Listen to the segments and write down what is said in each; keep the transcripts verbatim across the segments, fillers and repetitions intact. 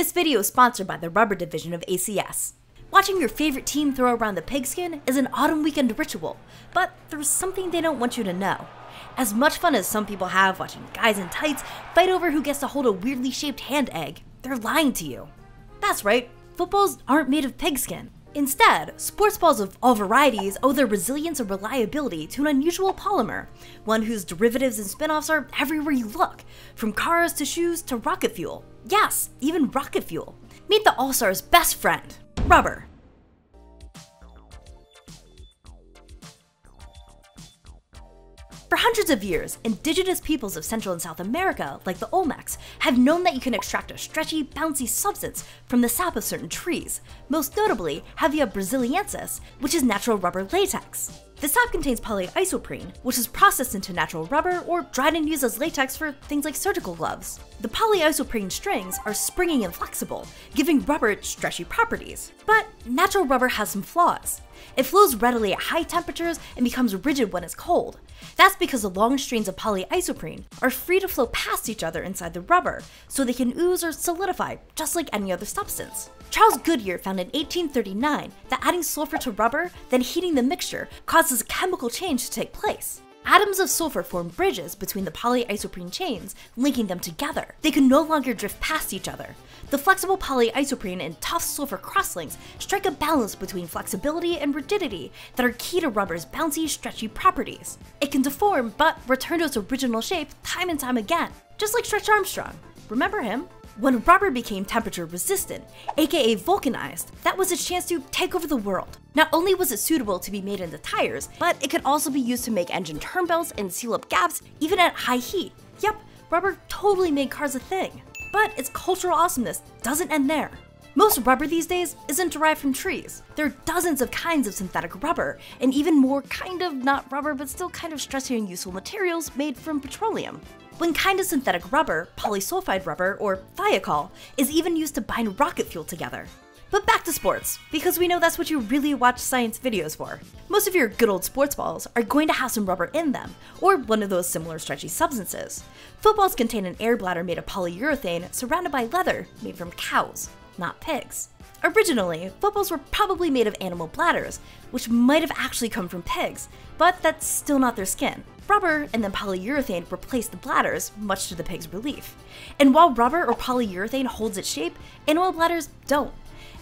This video is sponsored by the Rubber Division of A C S. Watching your favorite team throw around the pigskin is an autumn weekend ritual, but there's something they don't want you to know. As much fun as some people have watching guys in tights fight over who gets to hold a weirdly shaped hand egg, they're lying to you. That's right, footballs aren't made of pigskin. Instead, sports balls of all varieties owe their resilience and reliability to an unusual polymer, one whose derivatives and spin-offs are everywhere you look, from cars to shoes to rocket fuel. Yes, even rocket fuel. Meet the All-Star's best friend, rubber. For hundreds of years, indigenous peoples of Central and South America, like the Olmecs, have known that you can extract a stretchy, bouncy substance from the sap of certain trees, most notably Hevea brasiliensis, which is natural rubber latex. The sap contains polyisoprene, which is processed into natural rubber or dried and used as latex for things like surgical gloves. The polyisoprene strings are springy and flexible, giving rubber its stretchy properties. But natural rubber has some flaws. It flows readily at high temperatures and becomes rigid when it's cold. That's because the long strands of polyisoprene are free to flow past each other inside the rubber, so they can ooze or solidify just like any other substance. Charles Goodyear found in eighteen thirty-nine that adding sulfur to rubber, then heating the mixture, causes a chemical change to take place. Atoms of sulfur form bridges between the polyisoprene chains, linking them together. They can no longer drift past each other. The flexible polyisoprene and tough sulfur crosslinks strike a balance between flexibility and rigidity that are key to rubber's bouncy, stretchy properties. It can deform but return to its original shape time and time again, just like Stretch Armstrong. Remember him? When rubber became temperature resistant, aka vulcanized, that was a chance to take over the world. Not only was it suitable to be made into tires, but it could also be used to make engine turn belts and seal up gaps even at high heat. Yep, rubber totally made cars a thing. But its cultural awesomeness doesn't end there. Most rubber these days isn't derived from trees. There are dozens of kinds of synthetic rubber, and even more kind of not rubber but still kind of stretchy and useful materials made from petroleum. One kind of synthetic rubber, polysulfide rubber, or thiokol, is even used to bind rocket fuel together. But back to sports, because we know that's what you really watch science videos for. Most of your good old sports balls are going to have some rubber in them, or one of those similar stretchy substances. Footballs contain an air bladder made of polyurethane surrounded by leather made from cows, not pigs. Originally, footballs were probably made of animal bladders, which might have actually come from pigs, but that's still not their skin. Rubber and then polyurethane replaced the bladders, much to the pig's relief. And while rubber or polyurethane holds its shape, animal bladders don't.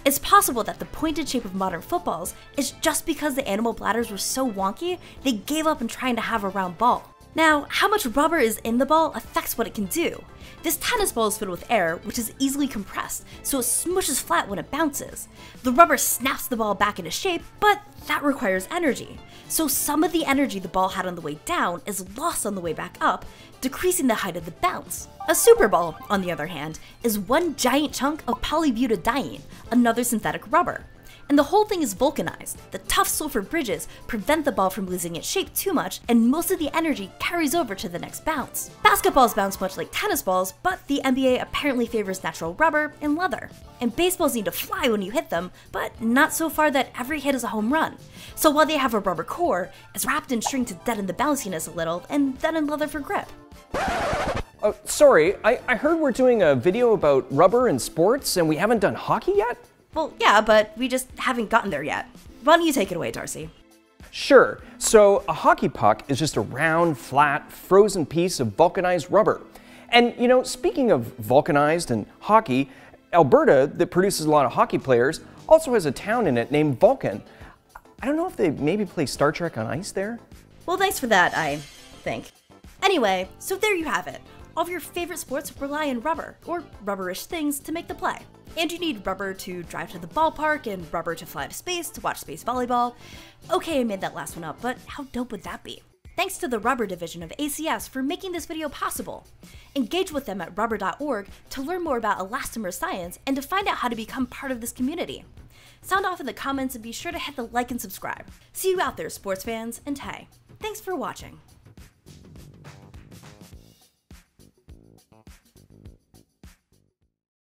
It's possible that the pointed shape of modern footballs is just because the animal bladders were so wonky, they gave up on trying to have a round ball. Now, how much rubber is in the ball affects what it can do. This tennis ball is filled with air, which is easily compressed, so it smushes flat when it bounces. The rubber snaps the ball back into shape, but that requires energy. So some of the energy the ball had on the way down is lost on the way back up, decreasing the height of the bounce. A super ball, on the other hand, is one giant chunk of polybutadiene, another synthetic rubber. And the whole thing is vulcanized. The tough sulfur bridges prevent the ball from losing its shape too much, and most of the energy carries over to the next bounce. Basketballs bounce much like tennis balls, but the N B A apparently favors natural rubber and leather. And baseballs need to fly when you hit them, but not so far that every hit is a home run. So while they have a rubber core, it's wrapped in string to deaden the bounciness a little, and then in leather for grip. Uh, sorry, I, I heard we're doing a video about rubber and sports, and we haven't done hockey yet? Well, yeah, but we just haven't gotten there yet. Why don't you take it away, Darcy? Sure. So a hockey puck is just a round, flat, frozen piece of vulcanized rubber. And, you know, speaking of vulcanized and hockey, Alberta, that produces a lot of hockey players, also has a town in it named Vulcan. I don't know if they maybe play Star Trek on ice there? Well, thanks for that, I think. Anyway, so there you have it. All of your favorite sports rely on rubber, or rubberish things, to make the play. And you need rubber to drive to the ballpark, and rubber to fly to space to watch space volleyball. Okay, I made that last one up, but how dope would that be? Thanks to the Rubber Division of A C S for making this video possible. Engage with them at rubber dot org to learn more about elastomer science and to find out how to become part of this community. Sound off in the comments and be sure to hit the like and subscribe. See you out there, sports fans, and hey, thanks for watching.